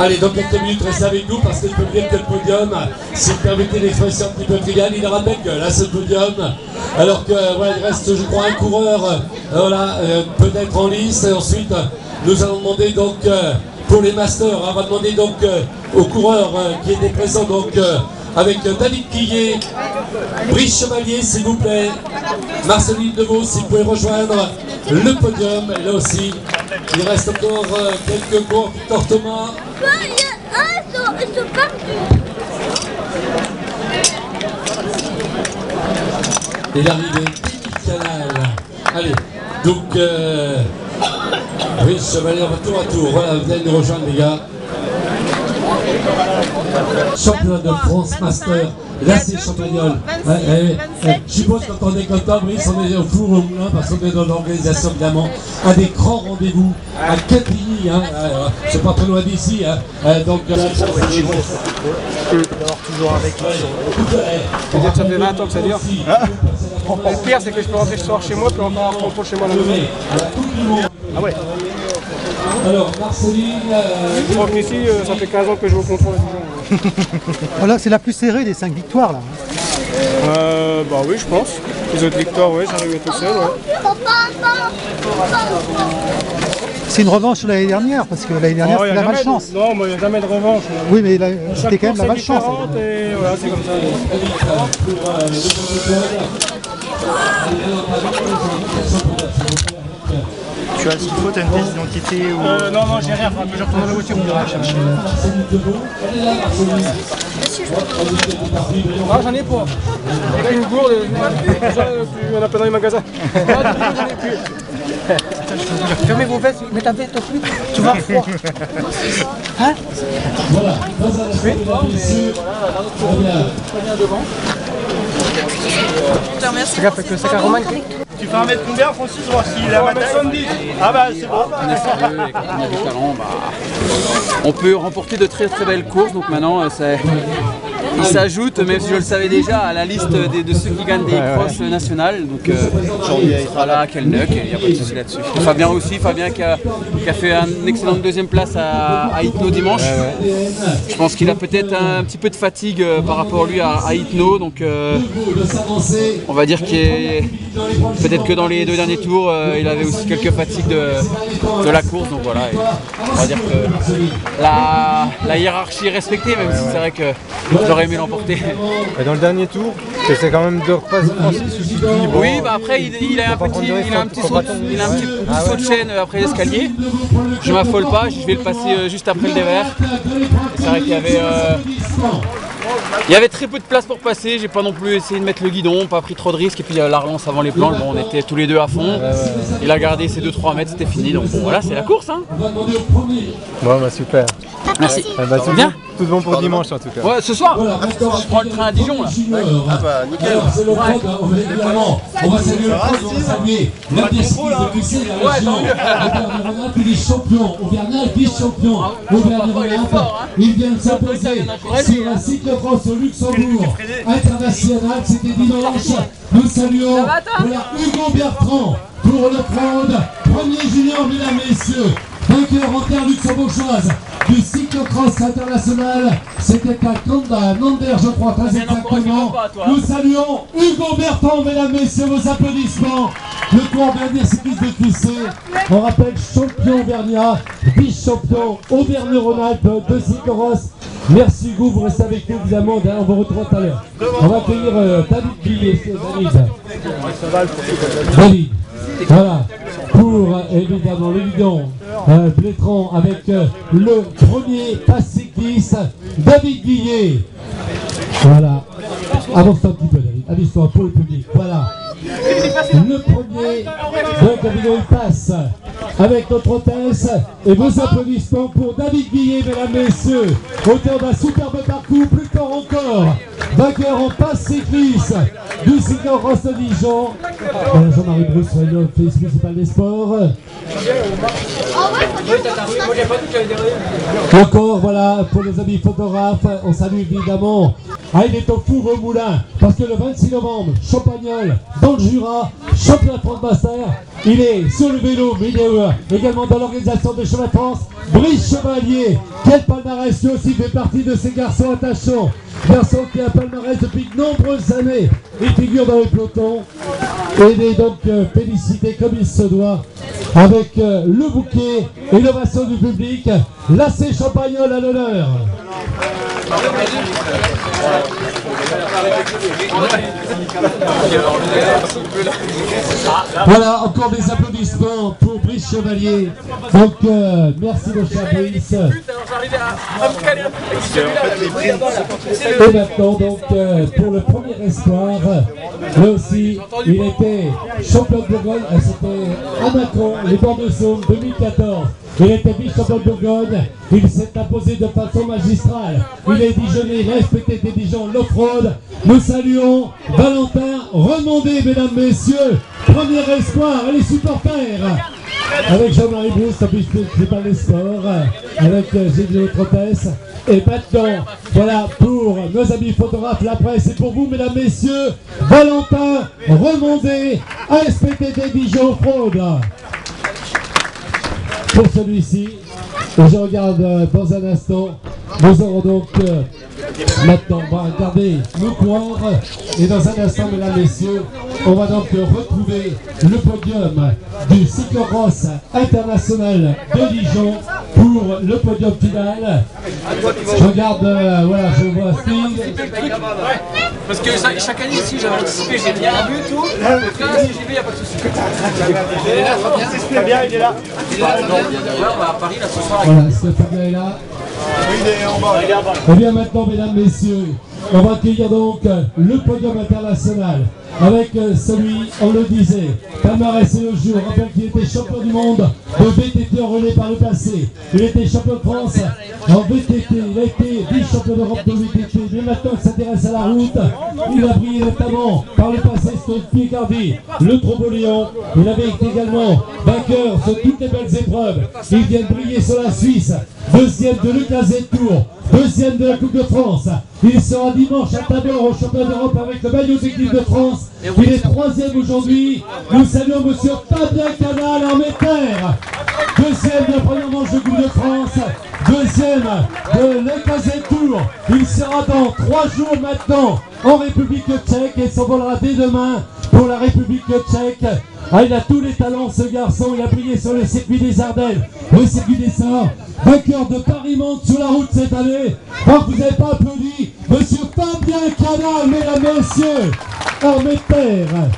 Allez, dans quelques minutes, restez avec nous parce que je peux vous dire que le podium, si vous permettez l'expression un petit peu trigale, il aura belle gueule, hein, ce podium. Alors que, voilà, il reste, je crois, un coureur, voilà, peut-être en lice. Et ensuite, nous allons demander donc, pour les masters, on va demander donc aux coureurs qui étaient présents, donc, avec David Guillet, Brice Chevalier, s'il vous plaît, Marceline Deveau, si vous pouvez rejoindre le podium, et là aussi. Il reste encore quelques cours. Victor Thomas. Et l'arrivée du canal. Allez, donc, oui, Chevalier, on va tour à tour. Voilà, vous allez nous rejoindre, les gars. championnat de France, 25, master, lacé champagnol. Je suppose quand on est content, Brice, on est au four au moulin parce qu'on est dans l'organisation évidemment. À des grands rendez-vous, à Quintilly, hein, c'est pas très loin d'ici. Hein, donc, toujours avec nous. Ça fait 20 ans que ça dure. Le pire, c'est que je peux rentrer ce soir chez moi, puis encore rentrer chez moi la journée. Ah ouais. Alors, Marceline... Je crois qu'ici, ça fait 15 ans que je joue au contrôle. Alors c'est la plus serrée des 5 victoires, là. Bah oui, je pense. Les autres victoires, oui, j'arrivais tout seul, ouais. C'est une revanche sur l'année dernière, parce que l'année dernière, c'était la malchance. Non, mais il n'y a jamais de revanche. Oui, mais c'était quand même la malchance. Et voilà, c'est comme ça. Tu as s'il faut, t'as une pièce d'identité ou... non, non, j'ai rien, je retourne dans la voiture, on ira chercher. Ah, j'en ai pas. J'ai une gourde, on appelle dans les magasins. Ah, j'en ai plus. Fermez vos vestes, mets ta veste au plus, tu vas froid. Hein? Voilà, dans un aspect, mais voilà, on vient devant. Je te remercie. Regarde, que c'est Romain. Tu fais 1m combien, Francis, voir s'il a 1m70. Ah bah c'est bon. On est sérieux et quand on a du talent, bah, on peut remporter de très très belles courses. Donc maintenant, il s'ajoute, même si je le savais déjà, à la liste de ceux qui gagnent des crosses nationales. Donc il sera là à Kelnuck, il n'y a pas de souci là-dessus. Fabien aussi, Fabien qui a fait une excellente deuxième place à Hytno dimanche. Je pense qu'il a peut-être un petit peu de fatigue par rapport lui à Hytno. Donc on va dire qu'il est... Peut-être que dans les deux derniers tours, il avait aussi quelques fatigues de la course. Donc voilà, on va dire que la hiérarchie est respectée, même si c'est vrai que j'aurais aimé l'emporter. Dans le dernier tour, c'est quand même de repasser Francis. Oui, bah après, il a un petit saut de chaîne après l'escalier. Je m'affole pas, je vais le passer juste après le dévers. C'est vrai qu'il y avait... Il y avait très peu de place pour passer, j'ai pas non plus essayé de mettre le guidon, pas pris trop de risques, et puis il y a la relance avant les planches, bon, on était tous les deux à fond, il a gardé ses 2-3 mètres, c'était fini, donc bon voilà, c'est la course hein. Bon bah super. Merci. Ah, bah, tout bien. Tout bon pour dimanche en tout cas. Ouais, ce soir, je prends le train à Dijon là. Ah bah nickel. On va saluer le contrôle hein. Ouais, tant mieux. Il est champion, Auvergnat est vice-champion. Il vient de s'imposer sur la cyclocross au Luxembourg. International, c'était dimanche. Nous saluons Hugo Bertrand pour le prendre. Premier junior, mesdames et messieurs. Vainqueur en terre luxembourgeoise du cyclocross international, c'était à Nanterre, je crois, très exactement. Nous saluons Hugo Bertrand, mesdames, messieurs, vos applaudissements. Le tour Bernier cycliste de Cussé, on rappelle champion Bernier, vice-champion Auvergne-Rhône-Alpes de cyclocross. Merci Hugo, vous restez avec nous évidemment, on vous retrouve tout à l'heure. On va accueillir David Billet, David. Voilà, pour évidemment le guidon, Blétran avec le premier pas cycliste, David Guillet. Voilà, avance un petit peu David, avance-toi pour le public, voilà. Le premier, donc le guidon il passe avec notre hôtesse et vos applaudissements pour David Guillet, mesdames et messieurs, auteur d'un superbe parcours, plus fort encore. Vainqueur en passe cycliste du cyclocross de Dijon. Jean-Marie Bruce, office municipal des sports. Encore, voilà, pour les amis photographes, on salue évidemment. Ah, il est au four au moulin, parce que le 26 novembre, Champagnol, dans le Jura, championnat de France master, il est sur le vélo, mais il est également dans l'organisation des championnats de France. Brice Chevalier, quel palmarès, lui aussi fait partie de ces garçons attachants. Garçon qui a un palmarès depuis de nombreuses années, il figure dans le peloton. Et il est donc félicité comme il se doit, avec le bouquet, innovation du public, lacet Champagnol à l'honneur. Voilà, encore des applaudissements pour Brice Chevalier. Donc, merci mon cher Brice. Et maintenant, donc, pour le premier espoir, là aussi, il était champion de Bourgogne, c'était à Macron, les Bords de Somme 2014. Il était vice-champion de Bourgogne, il s'est imposé de façon magistrale. Il les Dijonnais, respectez les Dijon, l'off-road. Nous saluons Valentin Remondé, mesdames, messieurs. Premier espoir, les supporters. Avec Jean-Marie Brousse, qui parle des sports. Avec Gilles Tropez. Et maintenant, voilà pour nos amis photographes, la presse. Et pour vous, mesdames, messieurs, Valentin Remondé, ASPTT Dijon Fraude. Pour celui-ci, je regarde dans un instant. Nous aurons donc maintenant, on va regarder le coureur. Et dans un instant, mesdames, messieurs, on va donc retrouver le podium du cyclocross international de Dijon pour le podium final. Je regarde, voilà, je vois Sting. Parce que chaque année, si j'avais anticipé, j'ai bien vu tout. Donc là, si j'y vais, il n'y a pas de souci. Il est là, il est là. Il est là, à Paris, là, ce soir. Voilà, ce Fabien est là. Et bien maintenant, mesdames, messieurs, on va accueillir donc le podium international avec celui, on le disait, Tamar Esséojo, rappelle qu'il était champion du monde de VTT en relais par le passé. Il était champion de France en VTT, il a été vice-champion d'Europe de VTT, mais maintenant il s'intéresse à la route. Il a brillé notamment par le passé sur Picardie, le Tromboléon. Il avait été également vainqueur sur toutes les belles épreuves. Il vient de briller sur la Suisse, deuxième de l'Utah-Zetour, deuxième de la Coupe de France. Il sera dimanche à Tabor au championnat d'Europe avec le maillot d'équipe de France. Il est troisième aujourd'hui. Nous saluons monsieur Fabien Canal en métaire. Deuxième de la première manche de Coupe de France. Deuxième de l'Utah-Zetour. Il sera dans 3 jours maintenant en République tchèque et s'envolera dès demain pour la République tchèque. Ah, il a tous les talents ce garçon, il a brillé sur le circuit des Ardennes, le circuit des Sarres, vainqueur de Paris-Mantes sur la route cette année. Alors vous n'avez pas applaudi, monsieur Fabien Canal, mesdames, messieurs, armée de terre.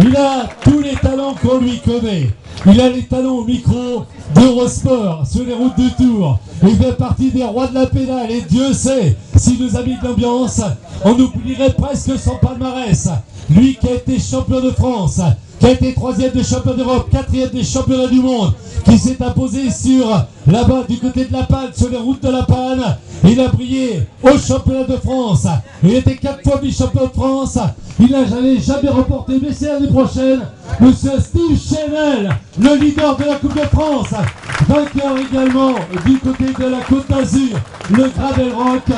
Il a tous les talents qu'on lui connaît. Il a les talents au micro d'Eurosport sur les routes du Tour. Il fait partie des rois de la pédale et Dieu sait si nos amis de l'ambiance, on oublierait presque son palmarès. Lui qui a été champion de France, qui a été 3e de champion d'Europe, 4e des championnats du monde, qui s'est imposé sur là-bas du côté de la Panne, sur les routes de la Panne. Il a brillé au championnat de France. Il était 4 fois vice-champion de France. Il n'a jamais remporté, mais c'est l'année prochaine. Monsieur Steve Chenel, le leader de la Coupe de France, vainqueur également du côté de la Côte d'Azur, le Gravelrock.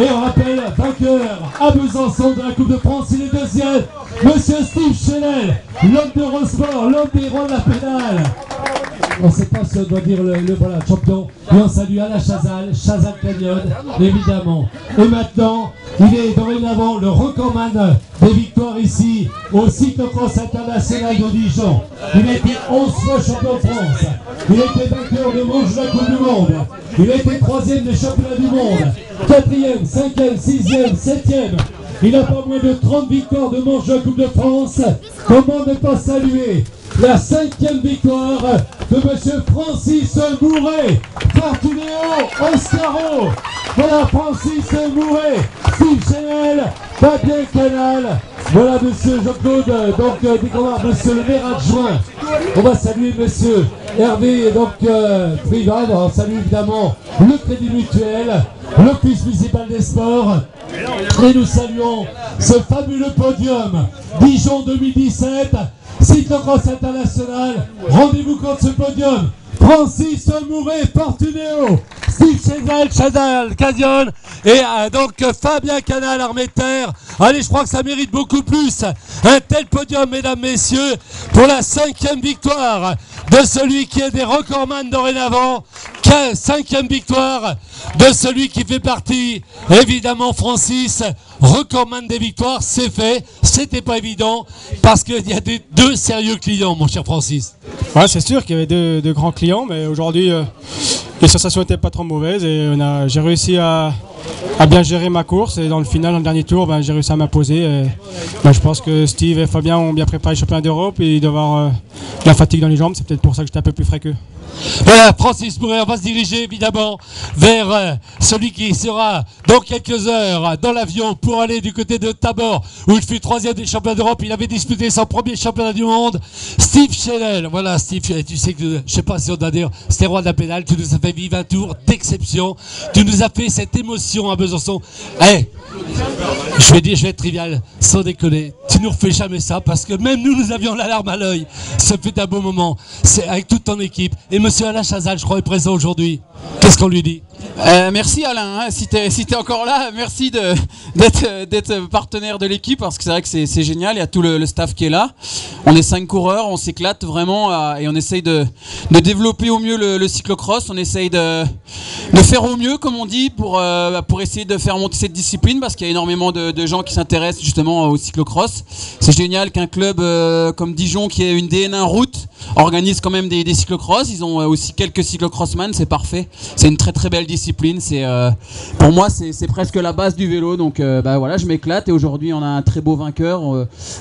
Et on rappelle, vainqueur à Besançon de la Coupe de France, il est 2e. Monsieur Steve Chenel, l'homme d'Eurosport, l'homme des rois de la pédale. On ne sait pas ce que doit dire le voilà, champion. Et on salue Alain Chazal, Chazal Canyon, évidemment. Et maintenant, il est dorénavant le recordman des victoires ici au cyclocross international de Dijon. Il a été 11 fois champion de France. Il a été vainqueur de manche de la Coupe du Monde. Il a été 3e des championnats du monde. 4e, 5e, 6e, 7e. Il a pas moins de 30 victoires de manche de la Coupe de France. Comment ne pas saluer la 5e victoire de monsieur Francis Mouret, Fartuneo Oscaro. Voilà Francis Mouret, Steve Chenel, Fabien Canal. Voilà monsieur Jean-Claude, donc déconnard, monsieur le maire adjoint. On va saluer monsieur Hervé, donc Privan. On salue évidemment le Crédit Mutuel, l'Office Municipal des Sports. Et nous saluons ce fabuleux podium Dijon 2017. Cyclocross international, rendez-vous contre ce podium. Francis Mouret, Fortunéo, Steve Chazal, Chazal, Cadion et donc Fabien Canal, armée de terre. Allez, je crois que ça mérite beaucoup plus. Un tel podium, mesdames, messieurs, pour la 5e victoire de celui qui est des recordman dorénavant. 5e victoire de celui qui fait partie, évidemment, Francis, recordman des victoires. C'est fait, c'était pas évident parce qu'il y a deux sérieux clients, mon cher Francis. Ouais, c'est sûr qu'il y avait deux grands clients, mais aujourd'hui, les sensations n'étaient pas trop mauvaises et j'ai réussi à bien gérer ma course et dans le final, dans le dernier tour, ben, j'ai réussi à m'imposer. Ben, je pense que Steve et Fabien ont bien préparé le championnat d'Europe et ils doivent avoir de la fatigue dans les jambes, c'est peut-être pour ça que j'étais un peu plus frais qu'eux. Voilà, Francis Mouret va se diriger évidemment vers celui qui sera dans quelques heures dans l'avion pour aller du côté de Tabor, où il fut 3e des championnats d'Europe. Il avait disputé son premier championnat du monde. Steve Chennel, voilà Steve, tu sais que, je sais pas si on doit dire, c'était roi de la pédale, tu nous as fait vivre un tour d'exception, tu nous as fait cette émotion à Besançon. Hey, je vais être trivial, sans déconner, tu nous refais jamais ça, parce que même nous, nous avions la larme à l'œil. Ça fait un beau moment, c'est avec toute ton équipe. Et monsieur Alain Chazal, je crois, est présent aujourd'hui. Qu'est-ce qu'on lui dit? Merci Alain, hein, si t'es encore là, merci d'être partenaire de l'équipe, parce que c'est vrai que c'est génial, il y a tout le staff qui est là. On est 5 coureurs, on s'éclate vraiment et on essaye de développer au mieux le cyclocross, on essaye de faire au mieux, comme on dit, pour essayer de faire monter cette discipline, parce qu'il y a énormément de gens qui s'intéressent justement au cyclocross. C'est génial qu'un club comme Dijon, qui est une DN1 route, organise quand même des cyclocross. Ils ont aussi quelques cyclocrossman, c'est parfait. C'est une très très belle discipline. C'est pour moi c'est presque la base du vélo. Donc bah voilà, je m'éclate et aujourd'hui on a un très beau vainqueur.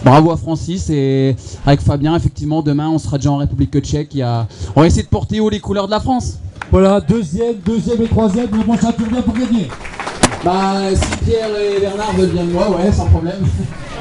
Bravo à Francis et avec Fabien. Effectivement, demain on sera déjà en République tchèque. On va essayer de porter haut les couleurs de la France. Voilà, deuxième et troisième, vous montez un tour bien pour gagner. Bah si Pierre et Bernard veulent bien de moi, ouais, sans problème.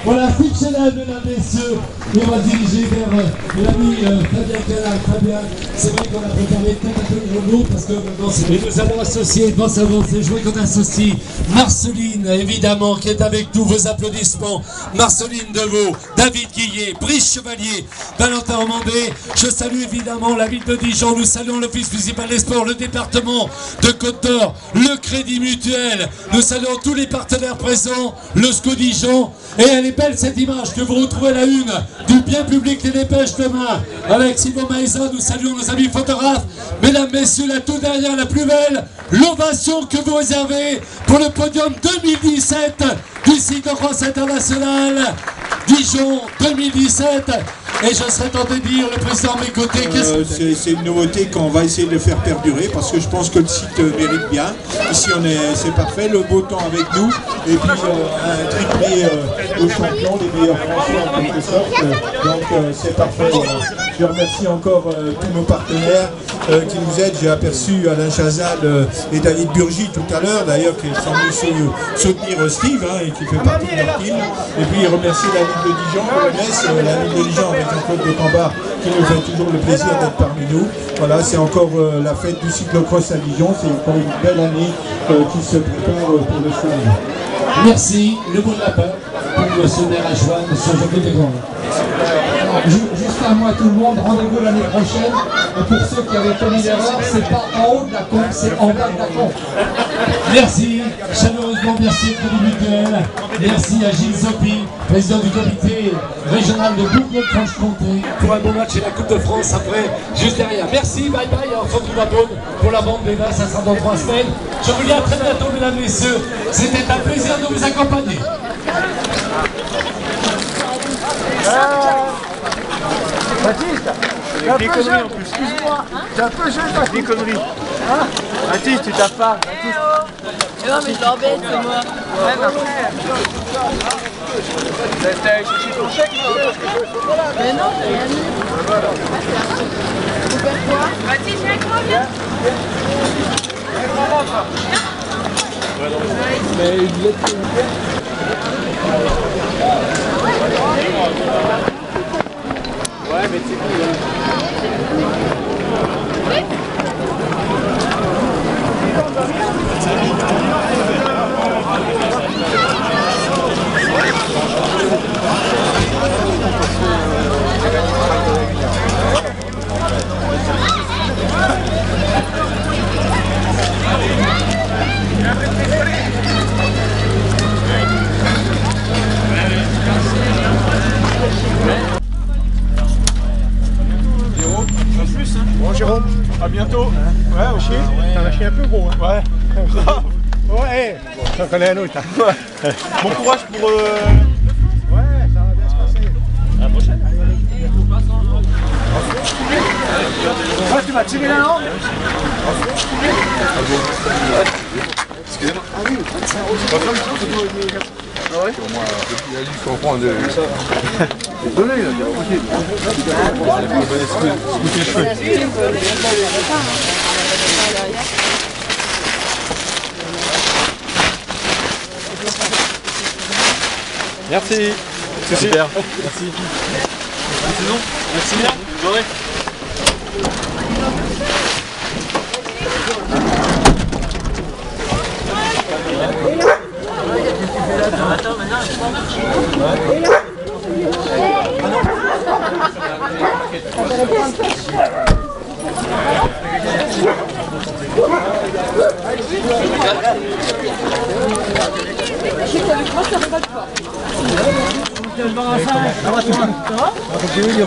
Voilà, Steve Chennel, mesdames et messieurs, et on va se diriger vers l'ami Fabien Callac. Fabien, c'est vrai qu'on a préparé peut-être un peu de groupe parce que maintenant c'est vrai. Nous avons associé, nous avons fait jouer qu'on associe Marceline, évidemment, qui est avec nous, vos applaudissements. Marceline Deveau, David Guillet, Brice Chevalier, Valentin Ormandé. Je salue évidemment la ville de Dijon, nous saluons l'Office municipal des sports, le département de Côte-d'Or, le Crédit Mutuel. Nous saluons tous les partenaires présents, le SCO Dijon, et elle est belle cette image que vous retrouvez à la une du bien public des dépêches demain avec Simon Maïsa. Nous saluons nos amis photographes. Mesdames, messieurs, la toute dernière, la plus belle, l'ovation que vous réservez pour le podium 2017 du cyclocross international Dijon 2017. Et je serais tenté de dire, le président à mes côtés, c'est une nouveauté qu'on va essayer de faire perdurer parce que je pense que le site mérite bien. Ici, c'est parfait, le beau temps avec nous. Et puis, un triplé aux champions, les meilleurs français en quelque sorte. Donc, c'est parfait. Je remercie encore tous nos partenaires qui nous aident. J'ai aperçu Alain Chazal et David Burgi tout à l'heure, d'ailleurs, qui sont venus soutenir Steve hein, et qui fait partie de leur team. Et puis, remercier la ville de Dijon, la ville de Dijon. Un club de combat qui nous fait toujours le plaisir d'être parmi nous. Voilà, c'est encore la fête du cyclocross à Dijon. C'est encore une belle année qui se prépare pour le souvenir. Merci. Le mot de la peur pour le sonner à Joanne sur Jean-Claude Desgrandes. Juste un mot à tout le monde, rendez-vous l'année prochaine. Et pour ceux qui avaient commis l'erreur, c'est pas en haut de la compte, c'est en bas de la compte. Merci, chaleureusement merci au Crédit Mutuel. Merci à Gilles Zopi, président du comité régional de Bourgogne-Franche-Comté, pour un bon match et la Coupe de France après, juste derrière. Merci, bye bye, on se retrouve à Beaune pour la bande des vins, ça sera dans 3 semaines. Je vous dis à très bientôt, mesdames et messieurs. C'était un plaisir de vous accompagner. Baptiste, t'as un peu jeune, excuse-moi, t'as un peu jeune, Baptiste. Des conneries. Hein Baptiste, tu tapes pas, Baptiste. Non mais je l'embête, c'est moi. Même après. C'était ton chèque, mais non, c'est rien. Faut faire quoi Baptiste, viens quoi, viens. Mais une lettre. Ouais, mais c'est cool, hein. Oui. Bon Jérôme, à bientôt. Ouais, au chien. T'en as chié un peu gros. Hein. Ouais, grave. Ouais, j'en connais un autre. Hein. Bon courage pour... Ouais, ça va bien se passer. À la prochaine. Ouais, tu m'as tiré la langue. Excusez-moi. Ah oui, 35 euros. Ah ouais? Au moins, il a dû s'en prendre. Désolé, il a bien profité. Il a bien les cheveux. Merci. C'est super. Merci. Bonne saison. Merci bien. Bonne journée. Attends, maintenant, je prends un petit je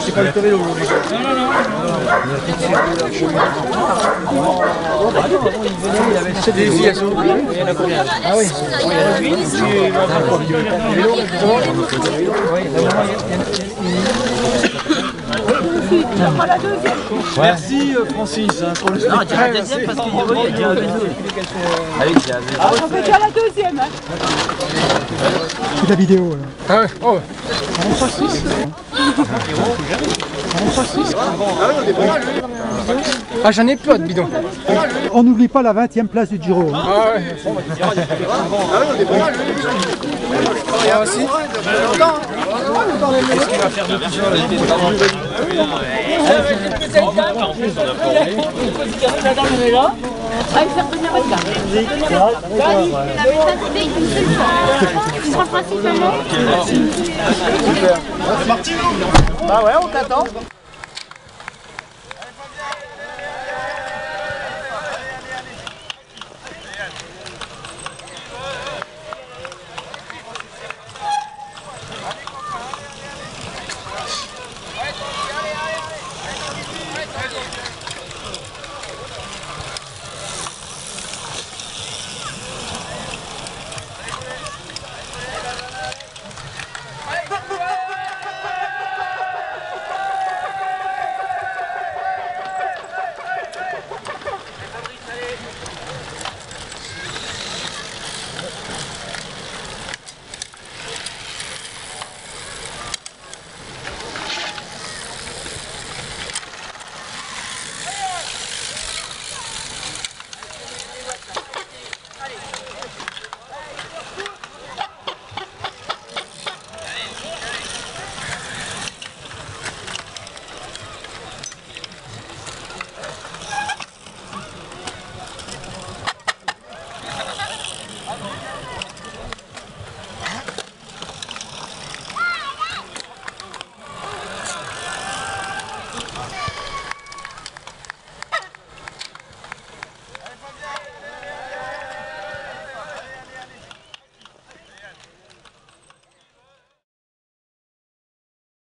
sais pas le tourner aujourd'hui. Merci Francis pour le soutien. La deuxième parce qu'il y a un on fait déjà la deuxième. C'est la vidéo là. Ah ouais, oh ah j'en ai plus de bidon. On n'oublie pas la 20e place du Giro. Hein. Ah ouais. Ah aussi. Ah, il fait revenir votre carte. Tu prends le principe, maman ? C'est parti, nous. Bah ouais, on t'attend.